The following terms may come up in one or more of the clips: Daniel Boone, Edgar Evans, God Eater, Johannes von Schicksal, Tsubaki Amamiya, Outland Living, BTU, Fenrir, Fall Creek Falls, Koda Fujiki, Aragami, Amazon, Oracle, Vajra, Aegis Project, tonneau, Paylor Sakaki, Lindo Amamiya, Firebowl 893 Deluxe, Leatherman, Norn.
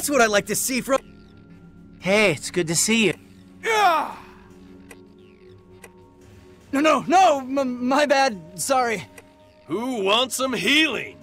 That's what I like to see from... Hey, it's good to see you. Yeah. No, my bad, sorry. Who wants some healing?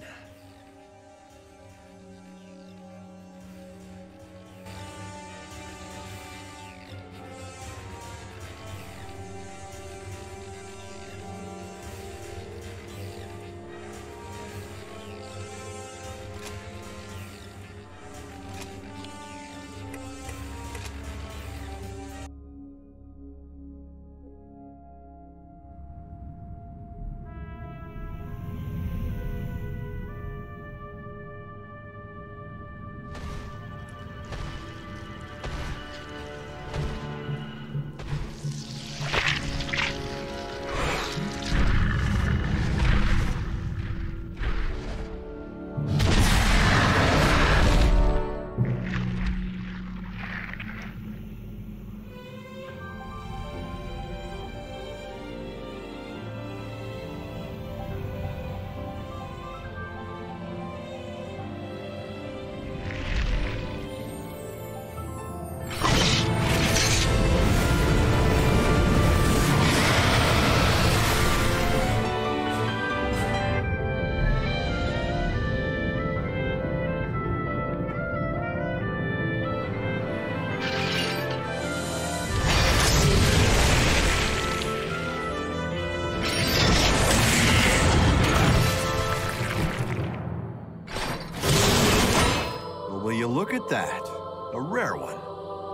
That. A rare one.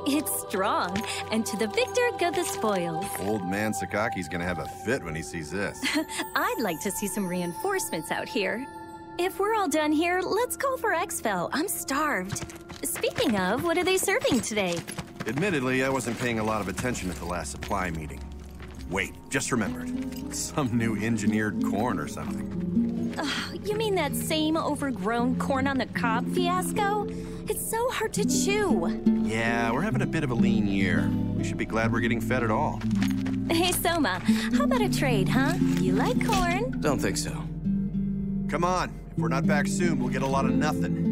It's strong, and to the victor go the spoils. Old man Sakaki's gonna have a fit when he sees this. I'd like to see some reinforcements out here. If we're all done here, let's call for exfil. I'm starved. Speaking of, what are they serving today? Admittedly, I wasn't paying a lot of attention at the last supply meeting. Wait, just remembered. Some new engineered corn or something. You mean that same overgrown corn on the cob fiasco? It's so hard to chew. Yeah, we're having a bit of a lean year. We should be glad we're getting fed at all. Hey, Soma, how about a trade, huh? You like corn? Don't think so. Come on. If we're not back soon, we'll get a lot of nothing.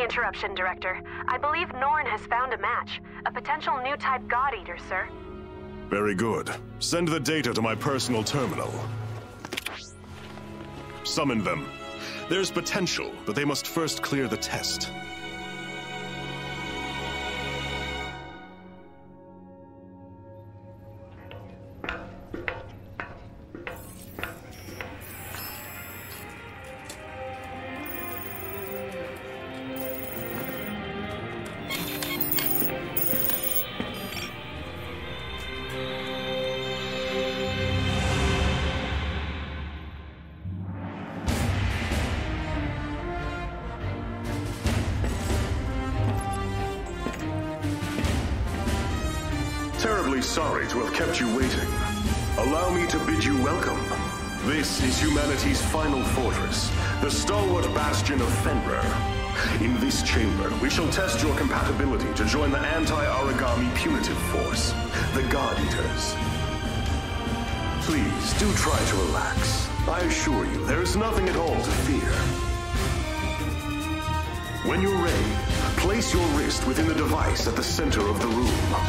Interruption, Director. I believe Norn has found a match. A potential new type God Eater, sir. Very good. Send the data to my personal terminal. Summon them. There's potential, but they must first clear the test. Sorry to have kept you waiting. Allow me to bid you welcome. This is humanity's final fortress, the stalwart bastion of Fenrir. In this chamber, we shall test your compatibility to join the anti-Aragami punitive force, the God Eaters. Please, do try to relax. I assure you, there is nothing at all to fear. When you're ready, place your wrist within the device at the center of the room.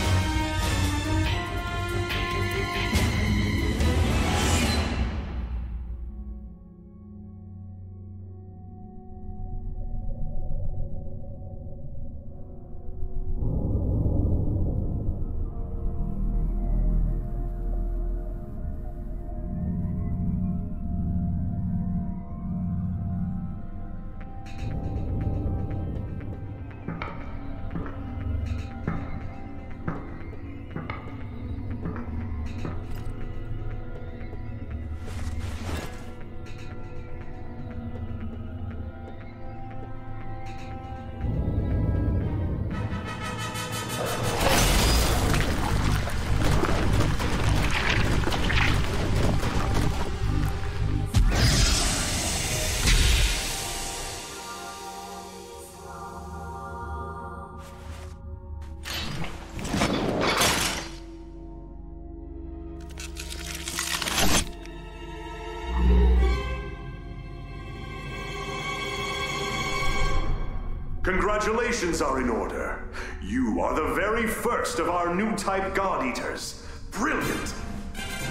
Congratulations are in order. You are the very first of our new type God Eaters. Brilliant!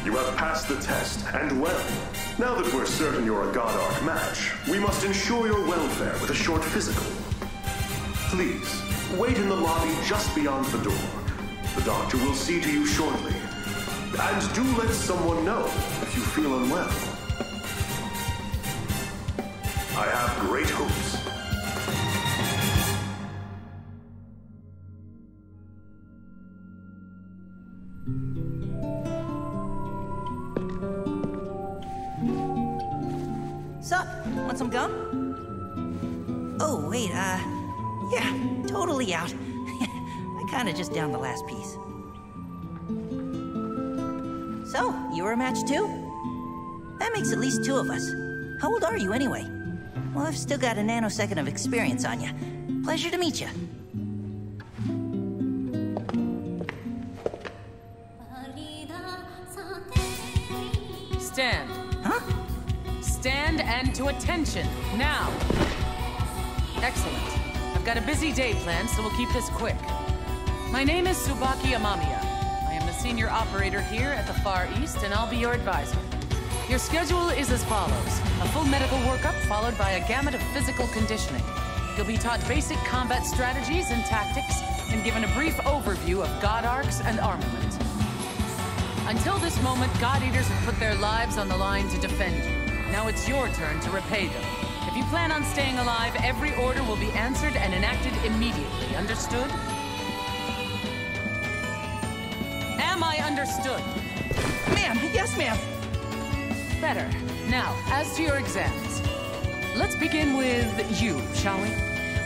You have passed the test, and well. Now that we're certain you're a God Arc match, we must ensure your welfare with a short physical. Please, wait in the lobby just beyond the door. The doctor will see to you shortly. And do let someone know if you feel unwell. I have great hopes. Sup? Want some gum? Oh, wait, yeah, totally out. I kinda just downed the last piece. So, you were a match too? That makes at least two of us. How old are you anyway? Well, I've still got a nanosecond of experience on you. Pleasure to meet you. Stand. Huh? Stand and to attention, now. Excellent. I've got a busy day planned, so we'll keep this quick. My name is Tsubaki Amamiya. I am the senior operator here at the Far East, and I'll be your advisor. Your schedule is as follows. A full medical workup followed by a gamut of physical conditioning. You'll be taught basic combat strategies and tactics and given a brief overview of God Arcs and armament. Until this moment, God Eaters have put their lives on the line to defend you. Now it's your turn to repay them. If you plan on staying alive, every order will be answered and enacted immediately. Understood? Am I understood? Ma'am, yes ma'am. Better. Now, as to your exams. Let's begin with you, shall we?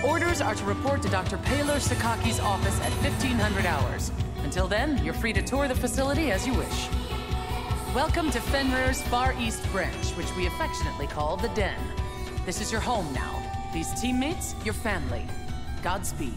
Orders are to report to Dr. Paylor Sakaki's office at 1500 hours. Until then, you're free to tour the facility as you wish. Welcome to Fenrir's Far East branch, which we affectionately call the Den. This is your home now. These teammates, your family. Godspeed.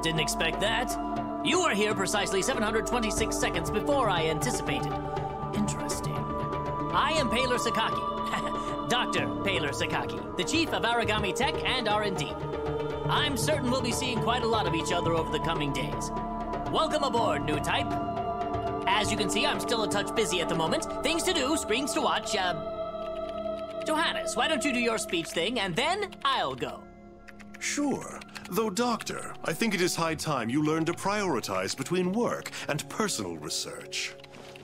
didn't expect that. You are here precisely 726 seconds before I anticipated. Interesting. I am Paylor Sakaki. Dr. Paylor Sakaki, the chief of Aragami Tech and R&D. I'm certain we'll be seeing quite a lot of each other over the coming days. Welcome aboard, new type. As you can see, I'm still a touch busy at the moment. Things to do, screens to watch, Johannes, why don't you do your speech thing, and then I'll go. Sure. Though, Doctor, I think it is high time you learned to prioritize between work and personal research.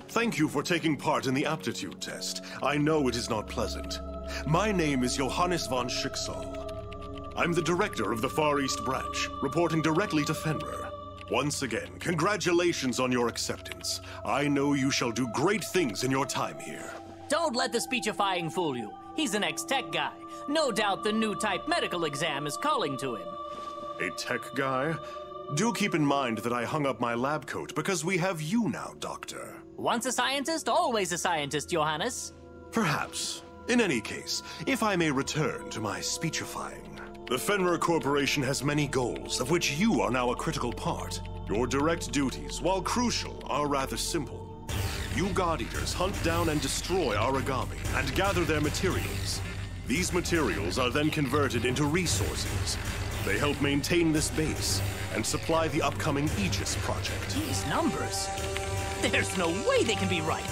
Thank you for taking part in the aptitude test. I know it is not pleasant. My name is Johannes von Schicksal. I'm the director of the Far East branch, reporting directly to Fenrir. Once again, congratulations on your acceptance. I know you shall do great things in your time here. Don't let the speechifying fool you. He's an ex-tech guy. No doubt the new type medical exam is calling to him. A tech guy? Do keep in mind that I hung up my lab coat because we have you now, Doctor. Once a scientist, always a scientist, Johannes. Perhaps. In any case, if I may return to my speechifying. The Fenrir Corporation has many goals, of which you are now a critical part. Your direct duties, while crucial, are rather simple. You God Eaters hunt down and destroy Aragami and gather their materials. These materials are then converted into resources. They help maintain this base and supply the upcoming Aegis Project. These numbers? There's no way they can be right.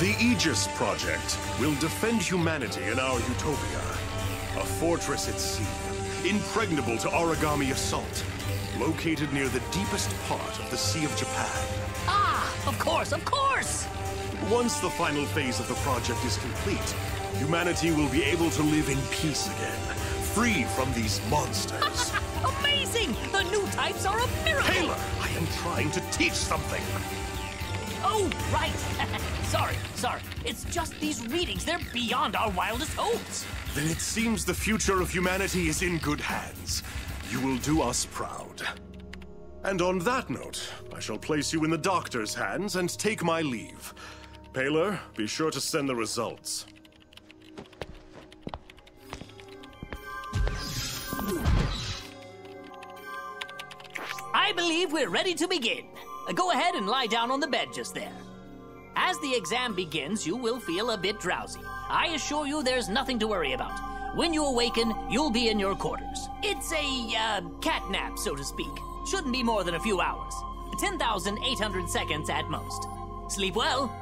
The Aegis Project will defend humanity in our utopia. A fortress at sea, impregnable to Aragami assault, located near the deepest part of the Sea of Japan. Of course, of course! Once the final phase of the project is complete, humanity will be able to live in peace again, free from these monsters. Amazing! The new types are a miracle! Taylor, I am trying to teach something! Oh, right! Sorry. It's just these readings. They're beyond our wildest hopes. Then it seems the future of humanity is in good hands. You will do us proud. And on that note, I shall place you in the doctor's hands and take my leave. Paylor, be sure to send the results. I believe we're ready to begin. Go ahead and lie down on the bed just there. As the exam begins, you will feel a bit drowsy. I assure you there's nothing to worry about. When you awaken, you'll be in your quarters. It's a, cat nap, so to speak. Shouldn't be more than a few hours. 10,800 seconds at most. Sleep well.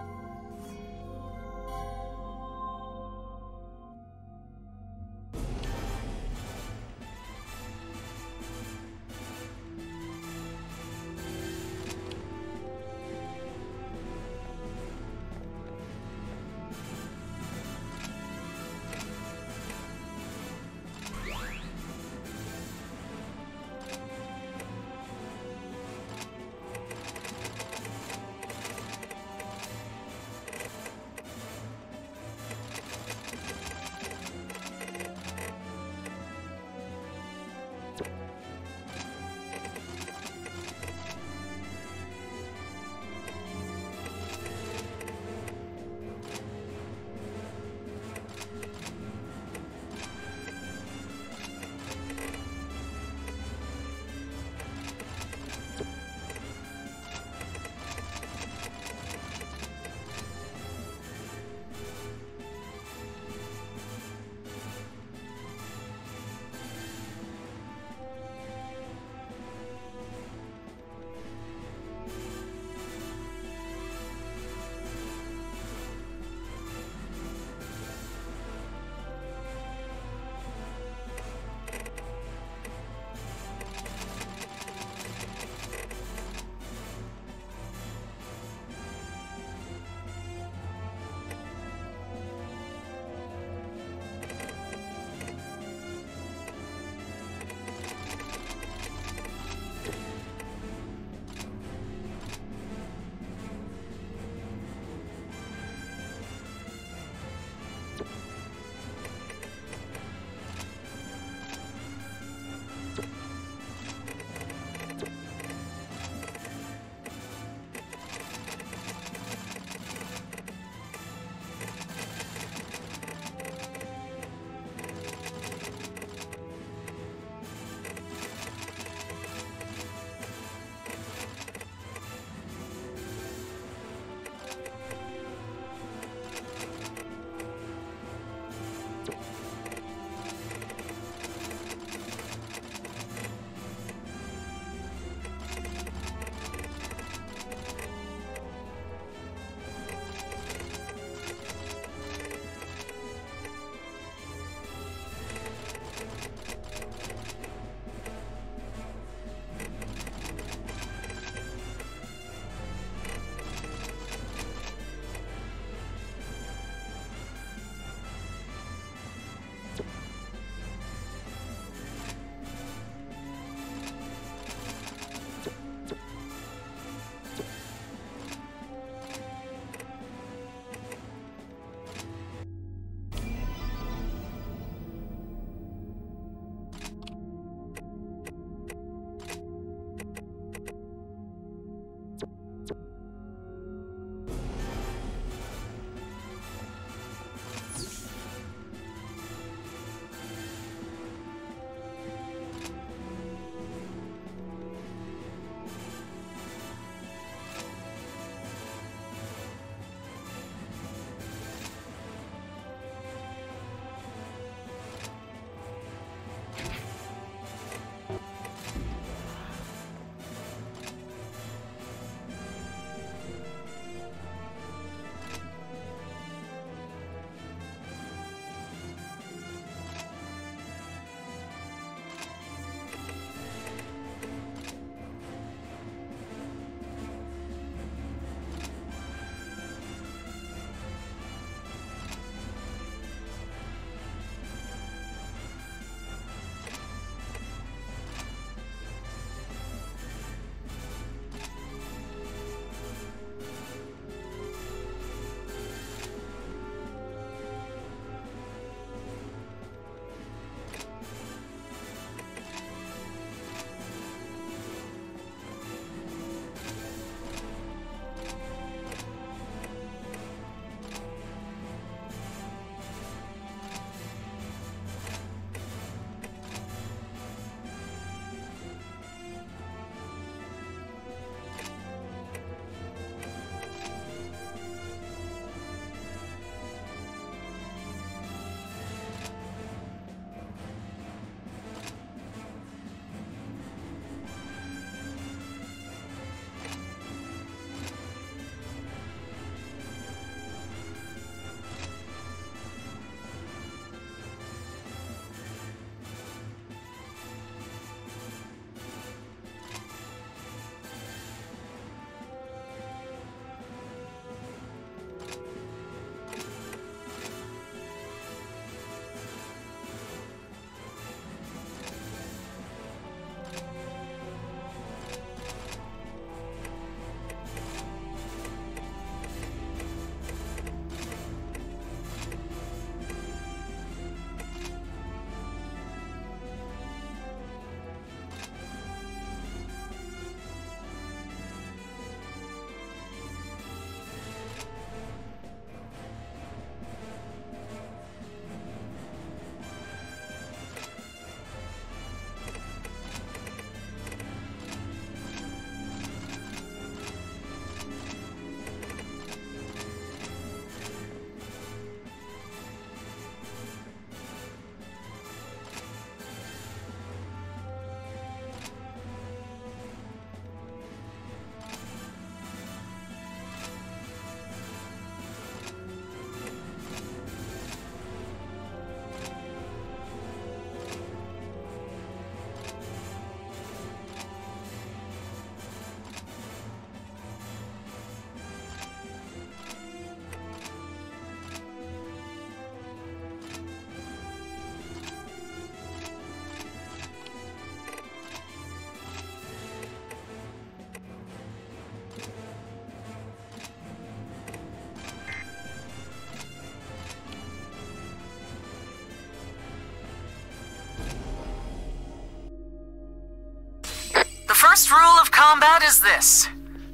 first rule of combat is this.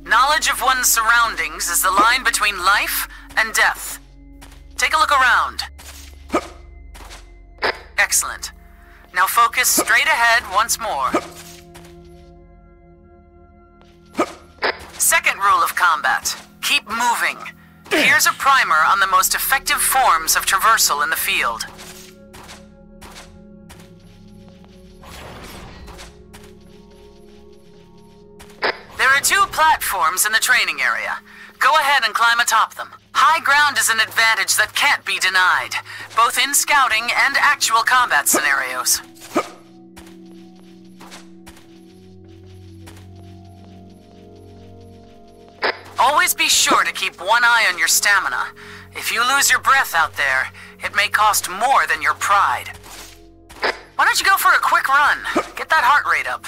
Knowledge of one's surroundings is the line between life and death. Take a look around. Excellent. Now focus straight ahead once more. Second rule of combat, keep moving. Here's a primer on the most effective forms of traversal in the field. There are two platforms in the training area. Go ahead and climb atop them. High ground is an advantage that can't be denied, both in scouting and actual combat scenarios. Always be sure to keep one eye on your stamina. If you lose your breath out there, it may cost more than your pride. Why don't you go for a quick run? Get that heart rate up.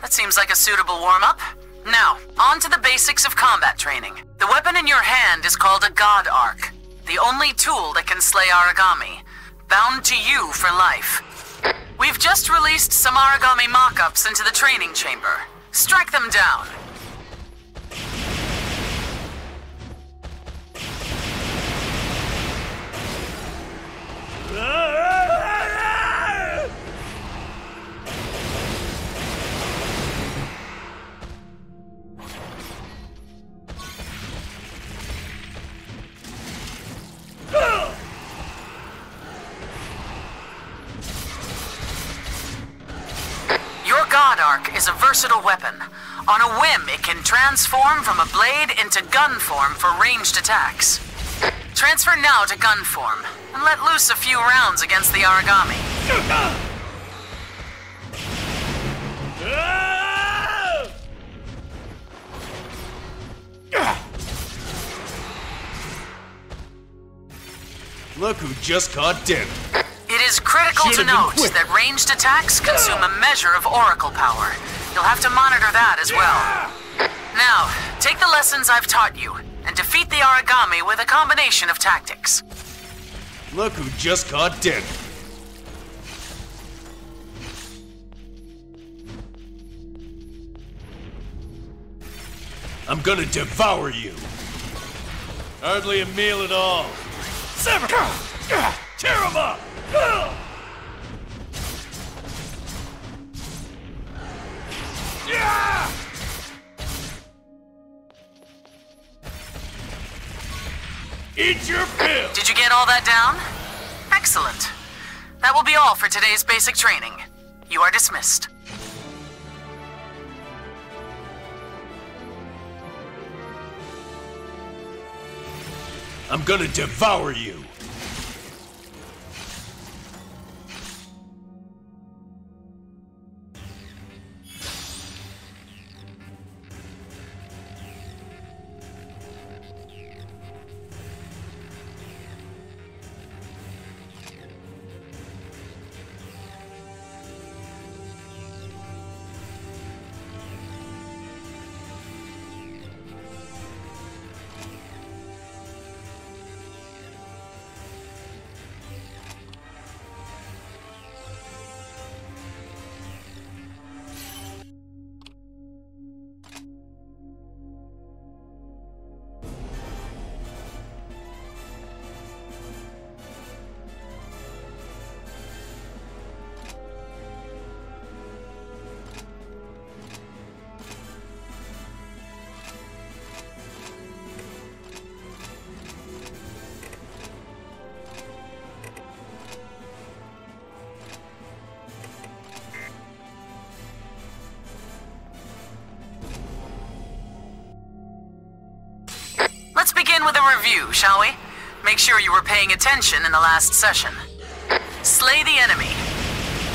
That seems like a suitable warm-up. Now, on to the basics of combat training. The weapon in your hand is called a God Arc, the only tool that can slay Aragami, bound to you for life. We've just released some Aragami mock-ups into the training chamber. Strike them down. Is a versatile weapon. On a whim, it can transform from a blade into gun form for ranged attacks. Transfer now to gun form, and let loose a few rounds against the Aragami. Look who just caught dipped. It is critical to note that ranged attacks consume a measure of Oracle power. You'll have to monitor that as well. Now, take the lessons I've taught you, and defeat the Aragami with a combination of tactics. Look who just caught dead. I'm gonna devour you. Hardly a meal at all. Sever! Tear him up! Yeah! Eat your pill! Did you get all that down? Excellent. That will be all for today's basic training. You are dismissed. I'm gonna devour you! With a review, shall we? Make sure you were paying attention in the last session. Slay the enemy.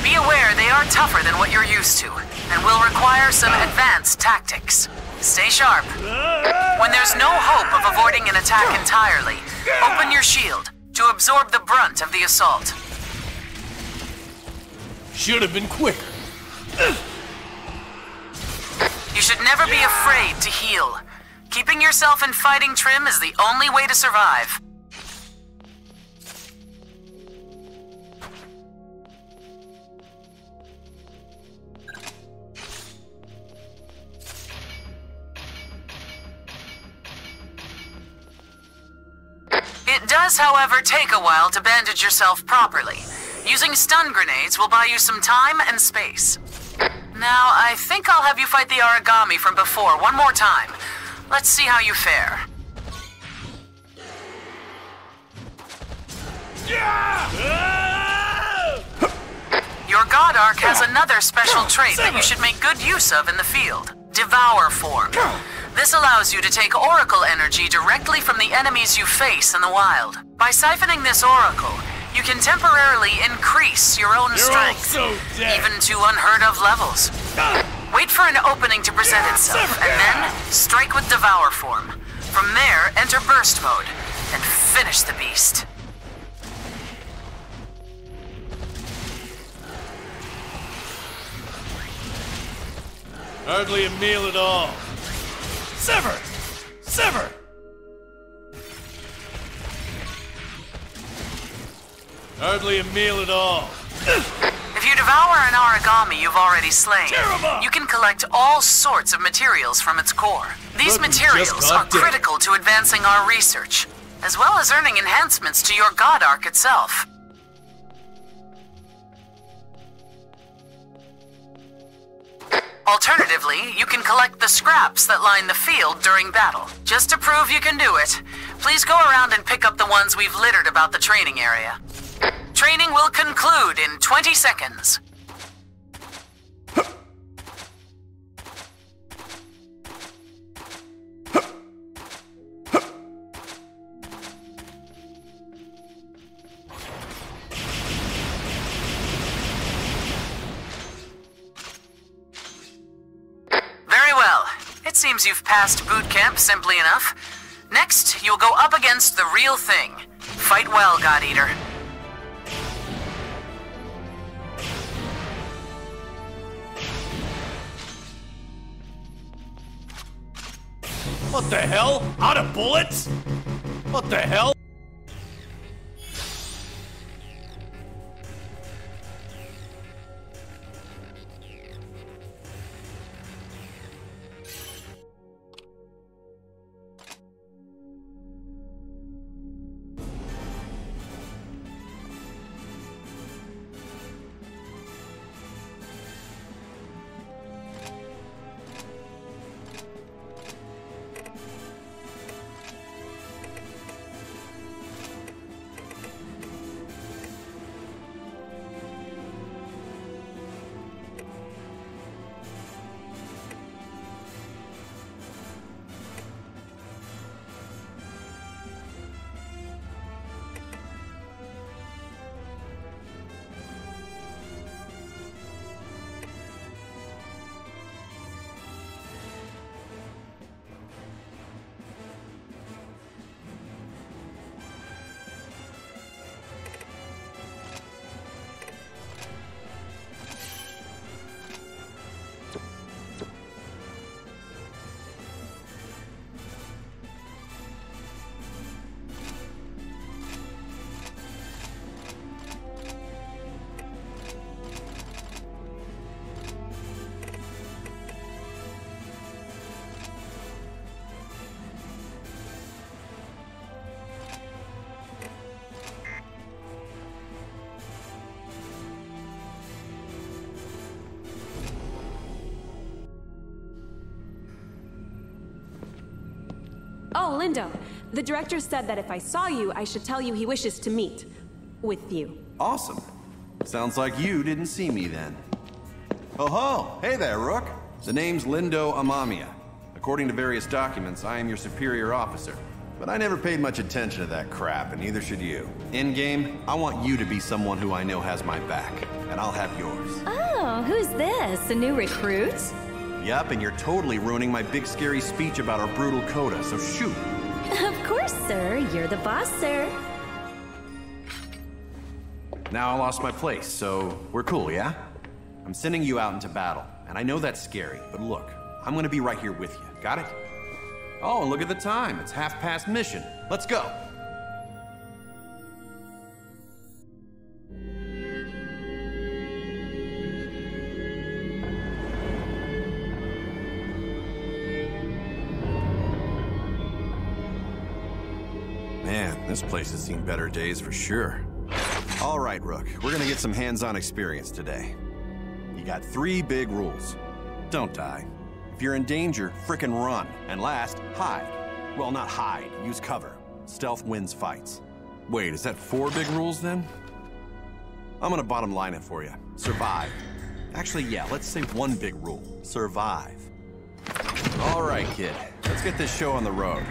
Be aware they are tougher than what you're used to, and will require some advanced tactics. Stay sharp. When there's no hope of avoiding an attack entirely, open your shield, to absorb the brunt of the assault. Should have been quicker. You should never be afraid to heal. Keeping yourself in fighting trim is the only way to survive. It does, however, take a while to bandage yourself properly. Using stun grenades will buy you some time and space. Now, I think I'll have you fight the Aragami from before one more time. Let's see how you fare. Your God Arc has another special trait that you should make good use of in the field. Devour form. This allows you to take Oracle energy directly from the enemies you face in the wild. By siphoning this Oracle, you can temporarily increase your own strength, even to unheard-of levels. Wait for an opening to present itself, and then strike with Devour Form. From there, enter Burst Mode, and finish the beast. Hardly a meal at all. Sever! Sever! Hardly a meal at all. If you devour an Aragami you've already slain, you can collect all sorts of materials from its core. These materials are critical to advancing our research, as well as earning enhancements to your God Arc itself. Alternatively, you can collect the scraps that line the field during battle. Just to prove you can do it, please go around and pick up the ones we've littered about the training area. Training will conclude in 20 seconds. Very well. It seems you've passed boot camp simply enough. Next, you'll go up against the real thing. Fight well, God Eater. What the hell? Out of bullets? What the hell? Oh, Lindo, the director said that if I saw you, I should tell you he wishes to meet with you. Awesome. Sounds like you didn't see me then. Oh-ho! Hey there, Rook. The name's Lindo Amamiya. According to various documents, I am your superior officer. But I never paid much attention to that crap, and neither should you. In-game, I want you to be someone who I know has my back, and I'll have yours. Oh, who's this? A new recruit? Yep, and you're totally ruining my big scary speech about our brutal Koda, so shoot. Of course, sir. You're the boss, sir. Now I lost my place, so we're cool, yeah? I'm sending you out into battle, and I know that's scary, but look, I'm gonna be right here with you, got it? Oh, and look at the time, it's 1/2 past mission. Let's go! Man, this place has seen better days for sure. All right, Rook, we're gonna get some hands-on experience today. You got 3 big rules. Don't die. If you're in danger, frickin' run. And last, hide. Well, not hide, use cover. Stealth wins fights. Wait, is that 4 big rules then? I'm gonna bottom line it for you. Survive. Actually, yeah, let's say 1 big rule. Survive. All right, kid, let's get this show on the road.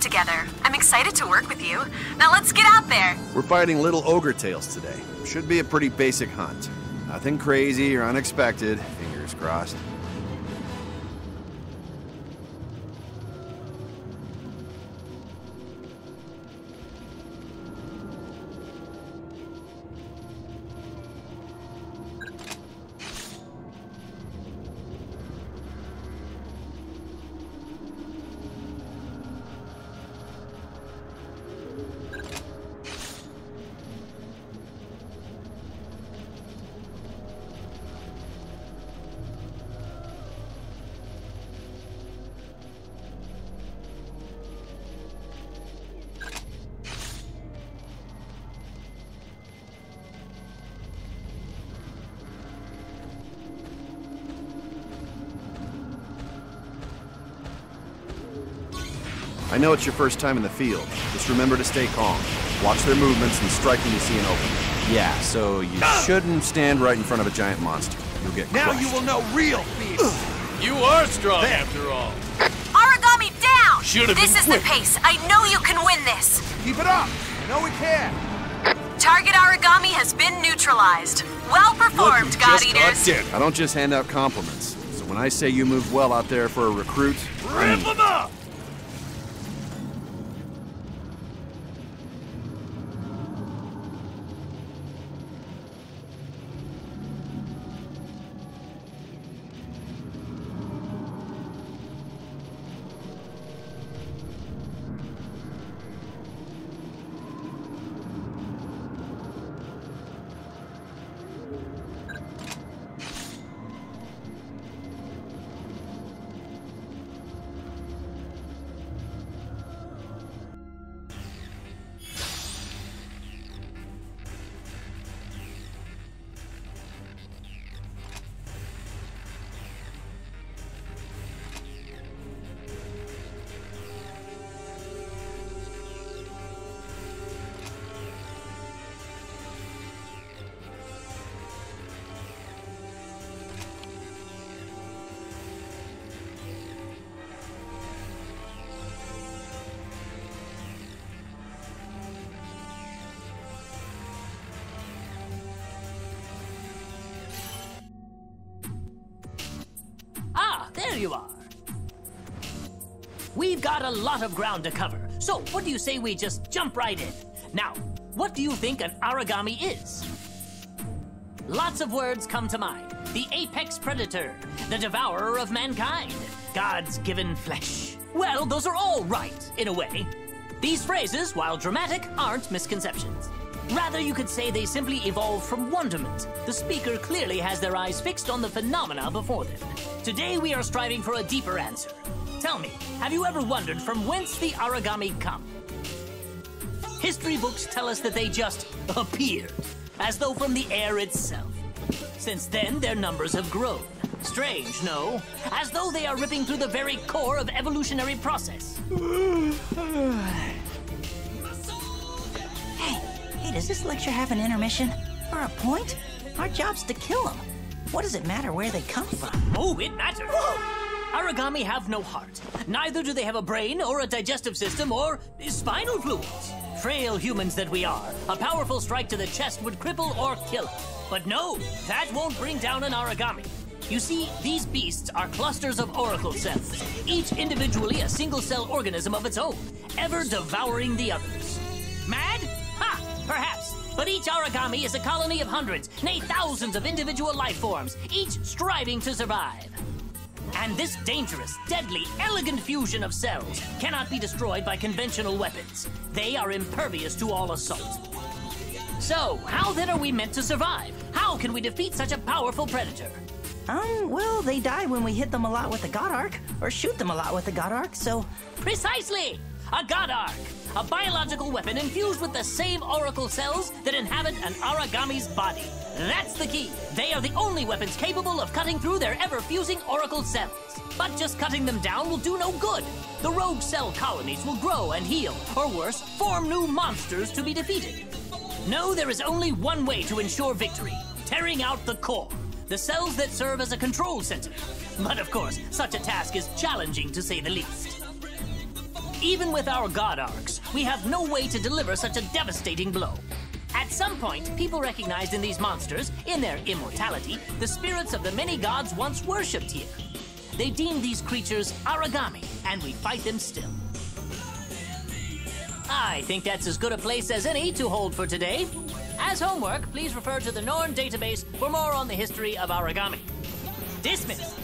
Together. I'm excited to work with you. Now let's get out there. We're fighting little ogre tails today. Should be a pretty basic hunt. Nothing crazy or unexpected. Fingers crossed. I know it's your first time in the field. Just remember to stay calm. Watch their movements and strike when you see an opening. Yeah, so you shouldn't stand right in front of a giant monster. You'll get crushed. Now you will know real fear. You are strong after all. Aragami down! This is the pace. I know you can win this. Keep it up. I know we can. Target Aragami has been neutralized. Well performed, God Eaters. I don't just hand out compliments. So when I say you moved well out there for a recruit, rip them up! You are. We've got a lot of ground to cover, so what do you say we just jump right in? Now, what do you think an Aragami is? Lots of words come to mind. The apex predator, the devourer of mankind, God's given flesh. Well, those are all right, in a way. These phrases, while dramatic, aren't misconceptions. Rather, you could say they simply evolve from wonderment. The speaker clearly has their eyes fixed on the phenomena before them. Today, we are striving for a deeper answer. Tell me, have you ever wondered from whence the Aragami come? History books tell us that they just appeared, as though from the air itself. Since then, their numbers have grown. Strange, no? As though they are ripping through the very core of evolutionary process. Hey, does this lecture have an intermission? Or a point? Our job's to kill them. What does it matter where they come from? Oh, it matters. Whoa. Aragami have no heart. Neither do they have a brain or a digestive system or spinal fluids. Frail humans that we are, a powerful strike to the chest would cripple or kill it. But no, that won't bring down an Aragami. You see, these beasts are clusters of oracle cells, each individually a single-cell organism of its own, ever devouring the others. Mad? Ha! Perhaps. But each Aragami is a colony of hundreds, nay thousands of individual life forms, each striving to survive. And this dangerous, deadly, elegant fusion of cells cannot be destroyed by conventional weapons. They are impervious to all assault. So, how then are we meant to survive? How can we defeat such a powerful predator? Well, they die when we hit them a lot with the God Arc, or shoot them a lot with the God Arc, so... Precisely! A God Arc! A biological weapon infused with the same oracle cells that inhabit an Aragami's body. That's the key! They are the only weapons capable of cutting through their ever-fusing oracle cells. But just cutting them down will do no good. The rogue cell colonies will grow and heal, or worse, form new monsters to be defeated. No, there is only one way to ensure victory. Tearing out the core. The cells that serve as a control center. But of course, such a task is challenging to say the least. Even with our God Arcs, we have no way to deliver such a devastating blow. At some point, people recognized in these monsters, in their immortality, the spirits of the many gods once worshipped here. They deemed these creatures Aragami, and we fight them still. I think that's as good a place as any to hold for today. As homework, please refer to the Norn database for more on the history of Aragami. Dismissed!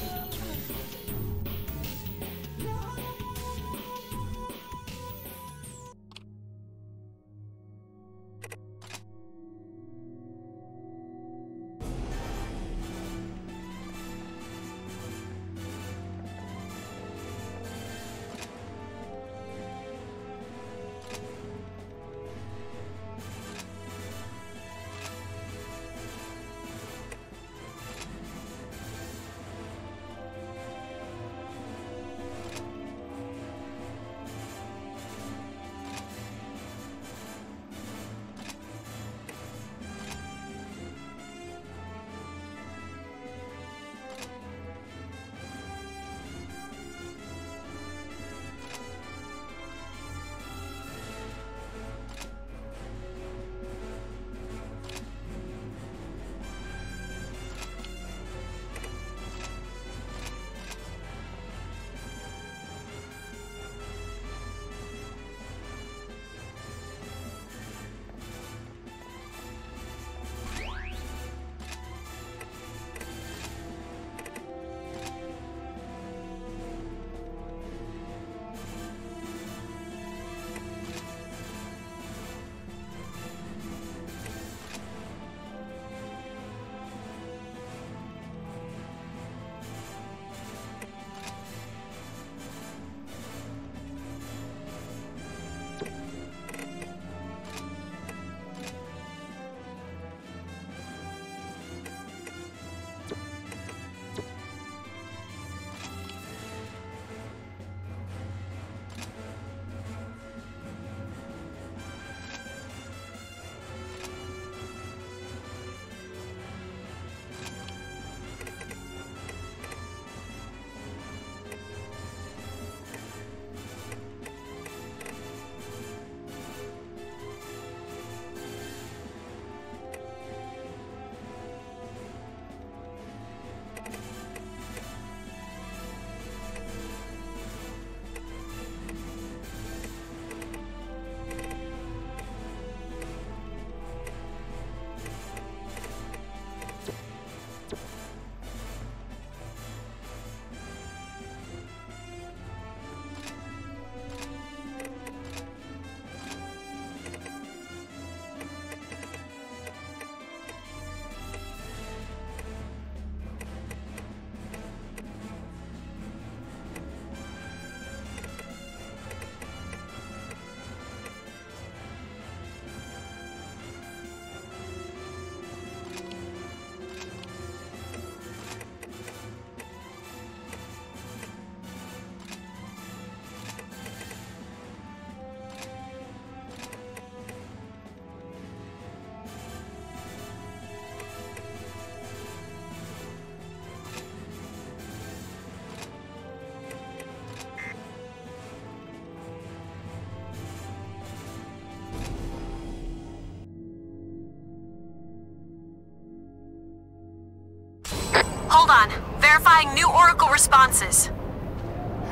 Hold on. verifying new Oracle responses.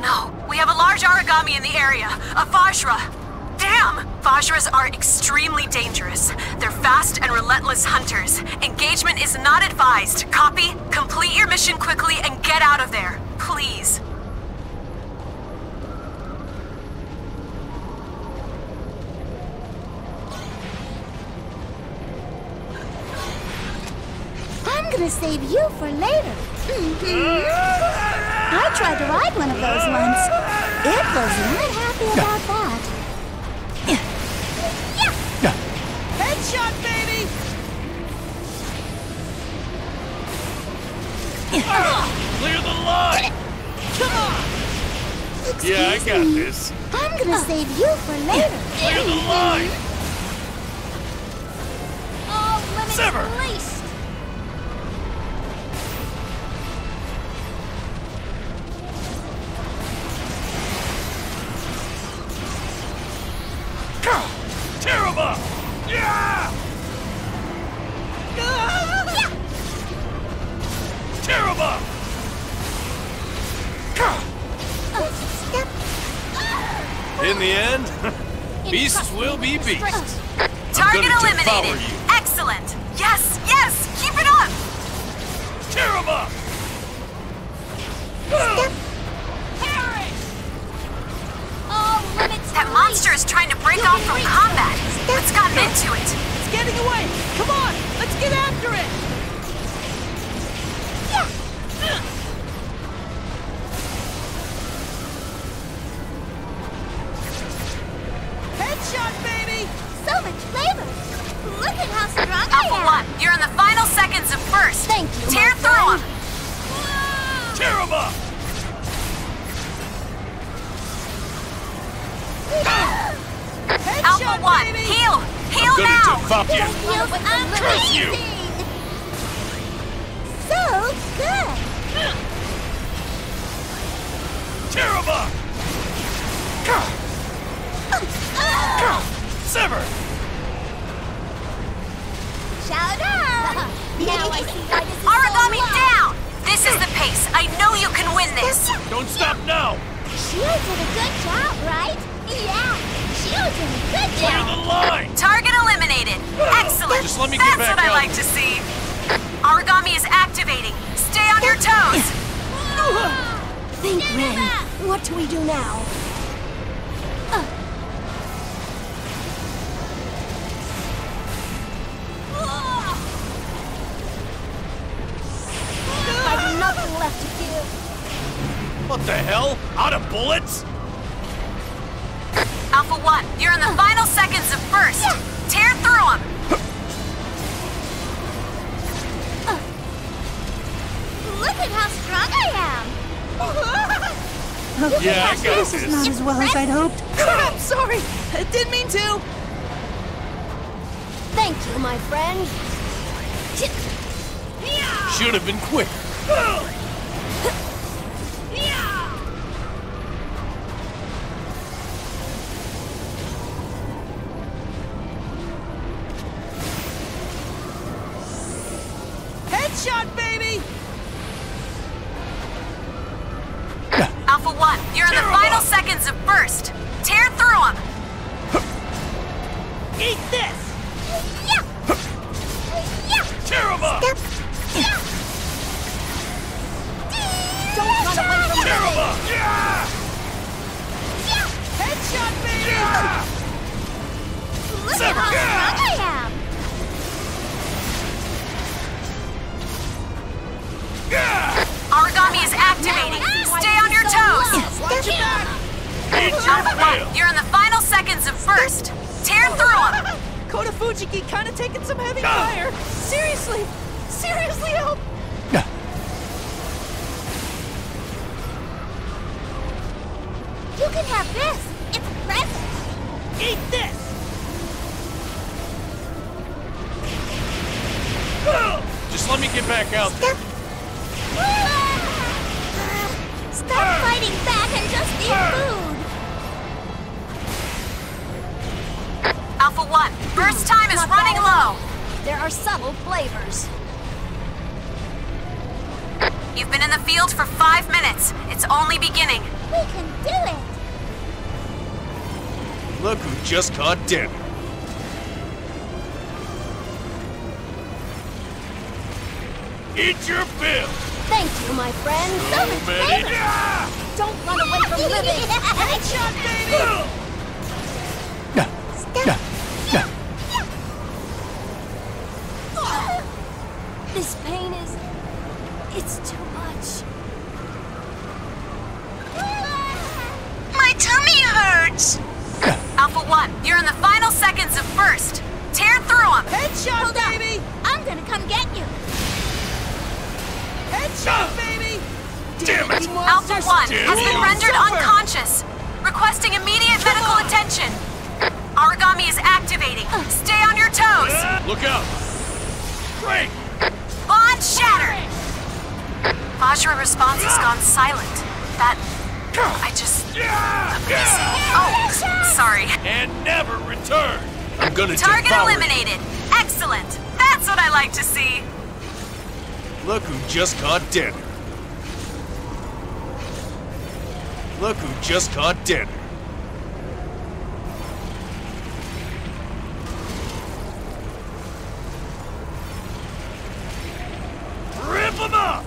No, we have a large Aragami in the area, a Vajra. Damn! Vajras are extremely dangerous. They're fast and relentless hunters. Engagement is not advised. Copy? Complete your mission quickly and get out of there. Please. I'm gonna save you for later. I tried to ride one of those once. It was not happy about that. Yeah. Headshot, baby! Clear the line! Come on! Yeah, I got this. I'm gonna save you for later. Clear the line! All limits released! In the end, beasts will be beasts. Target eliminated. Excellent. Yes, yes. Keep it up. Tear 'em up. Perish. All limits. That monster is trying to break off from combat. It's gotten into it. It's getting away. Come on. Let's get after it. You've been in the field for 5 minutes. It's only beginning. We can do it! Look who just caught Debbie. Eat your bill! Thank you, my friend. So much favor! Yeah. Don't run away from living! Headshot, baby! Stop! This pain is... it's too much. My tummy hurts! Alpha-1, you're in the final seconds of first. Tear through them! Headshot, hold baby! Up. I'm gonna come get you! Headshot, baby! Damn it! Alpha-1 has been rendered unconscious. Requesting immediate medical attention. Aragami is activating. Stay on your toes. Look out! Great! Bond shattered! Vajra response has gone silent. That... I just... Oh, sorry. And never return! I'm gonna target eliminated. Excellent! That's what I like to see. Look who just caught dinner. Look who just caught dinner. Rip him up!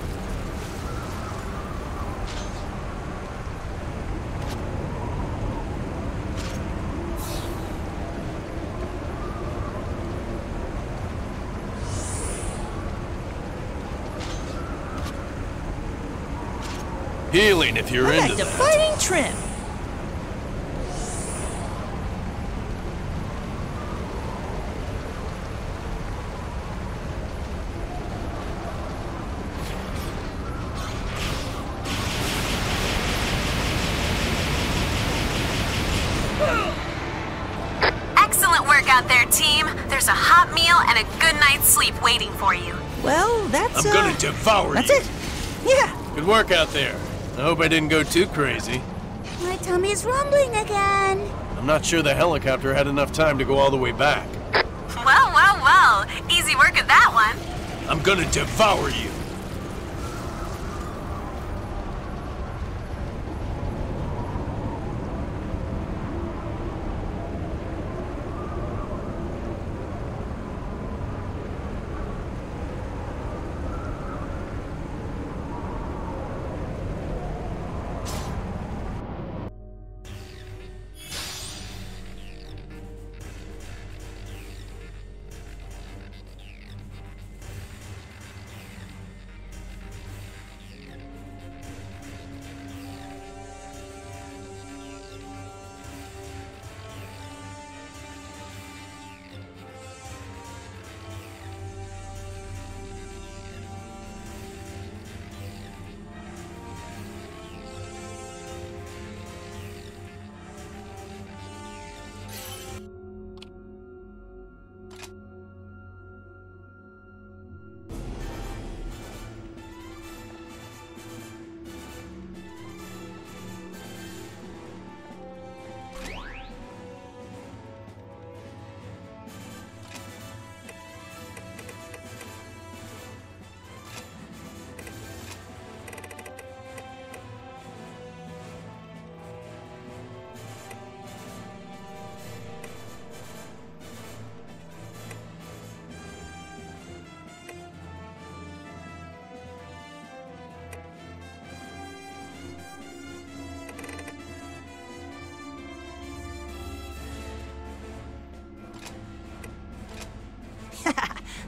Healing if you're into that. Fighting trim. Excellent work out there, team. There's a hot meal and a good night's sleep waiting for you. Well, that's I'm gonna devour you. That's it. Yeah. Good work out there. I hope I didn't go too crazy. My tummy's rumbling again. I'm not sure the helicopter had enough time to go all the way back. Well, well, well. Easy work at that one. I'm gonna devour you.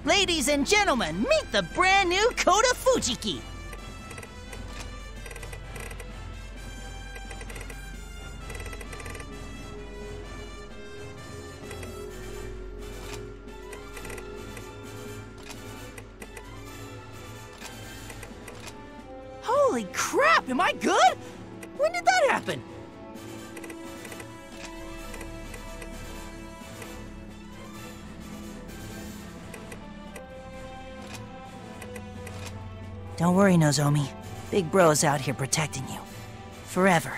Ladies and gentlemen, meet the brand new Koda Fujiki! Holy crap, am I good? When did that happen? Don't worry, Nozomi. Big Bro's out here protecting you. Forever.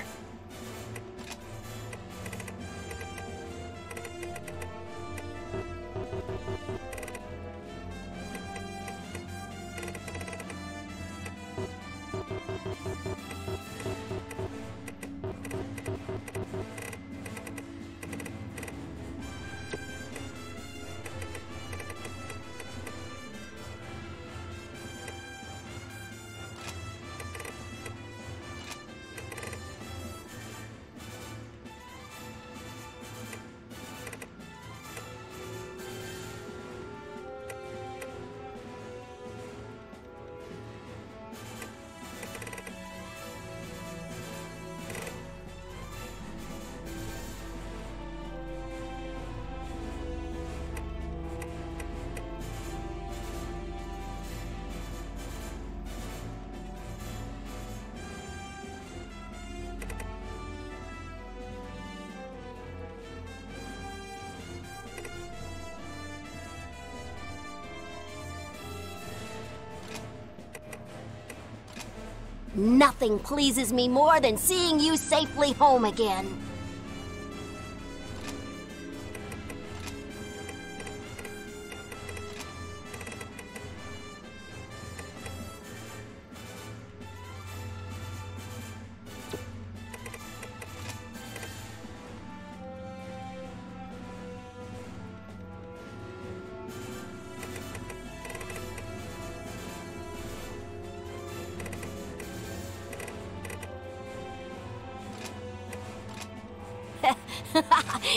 Nothing pleases me more than seeing you safely home again.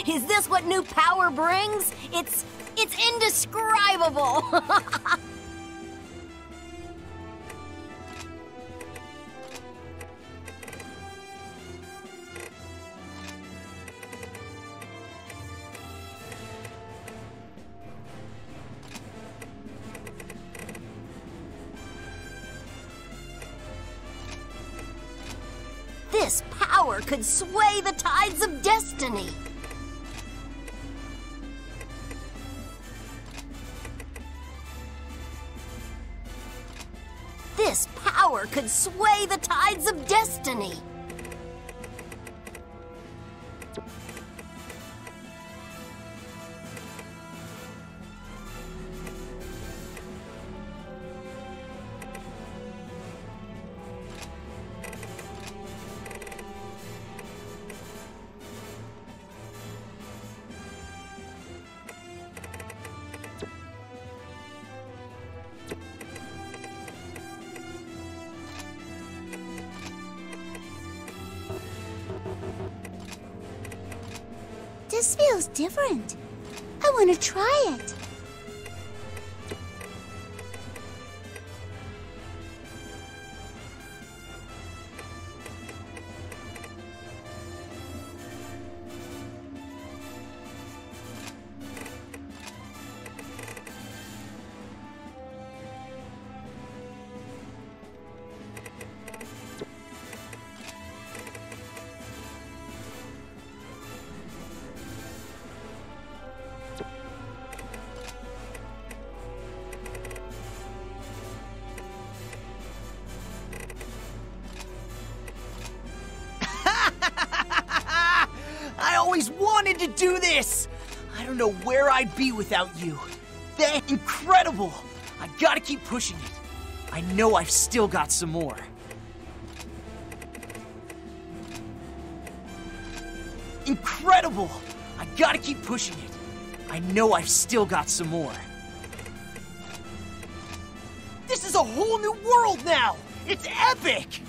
Is this what new power brings? It's indescribable! This power could sway the tides of destiny! Could sway the tides of destiny. This feels different. I want to try it. To do this! I don't know where I'd be without you. They're incredible! I gotta keep pushing it. I know I've still got some more. Incredible! I gotta keep pushing it. I know I've still got some more. This is a whole new world now! It's epic!